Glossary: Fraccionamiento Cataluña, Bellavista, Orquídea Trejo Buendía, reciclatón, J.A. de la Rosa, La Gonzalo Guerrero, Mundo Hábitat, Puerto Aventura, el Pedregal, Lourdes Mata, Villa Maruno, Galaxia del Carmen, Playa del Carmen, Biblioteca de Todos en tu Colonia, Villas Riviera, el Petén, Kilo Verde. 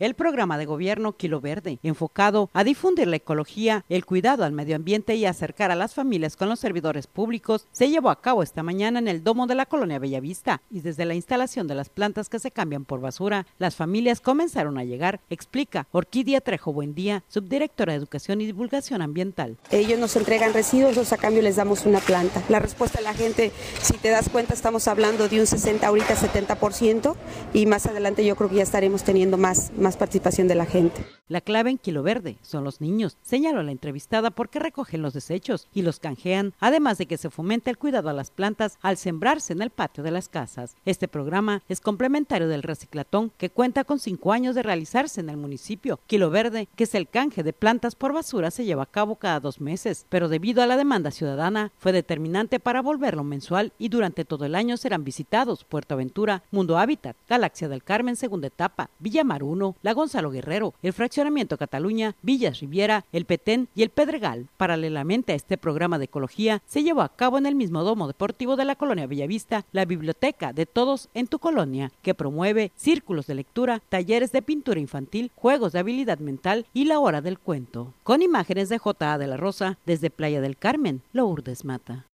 El programa de gobierno Kilo Verde, enfocado a difundir la ecología, el cuidado al medio ambiente y acercar a las familias con los servidores públicos, se llevó a cabo esta mañana en el domo de la colonia Bellavista, y desde la instalación de las plantas que se cambian por basura, las familias comenzaron a llegar, explica Orquídea Trejo Buendía, subdirectora de Educación y Divulgación Ambiental. Ellos nos entregan residuos, nosotros a cambio les damos una planta. La respuesta de la gente, si te das cuenta, estamos hablando de un 60, ahorita 70%, y más adelante yo creo que ya estaremos teniendo más participación de la gente. La clave en Kilo Verde son los niños, señaló la entrevistada, porque recogen los desechos y los canjean, además de que se fomenta el cuidado a las plantas al sembrarse en el patio de las casas. Este programa es complementario del reciclatón, que cuenta con 5 años de realizarse en el municipio. Kilo Verde, que es el canje de plantas por basura, se lleva a cabo cada 2 meses, pero debido a la demanda ciudadana fue determinante para volverlo mensual, y durante todo el año serán visitados Puerto Aventura, Mundo Hábitat, Galaxia del Carmen segunda etapa, Villa Maruno, La Gonzalo Guerrero, el Fraccionamiento Cataluña, Villas Riviera, el Petén y el Pedregal. Paralelamente a este programa de ecología, se llevó a cabo en el mismo domo deportivo de la colonia Bellavista la Biblioteca de Todos en tu Colonia, que promueve círculos de lectura, talleres de pintura infantil, juegos de habilidad mental y la hora del cuento. Con imágenes de J.A. de la Rosa, desde Playa del Carmen, Lourdes Mata.